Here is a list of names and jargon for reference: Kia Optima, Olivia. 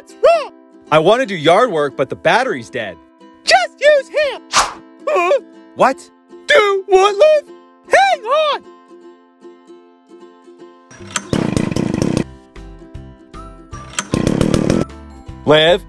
What's wrong? I want to do yard work, but the battery's dead. Just use him! Huh? What? Do what, Liv? Hang on! Liv?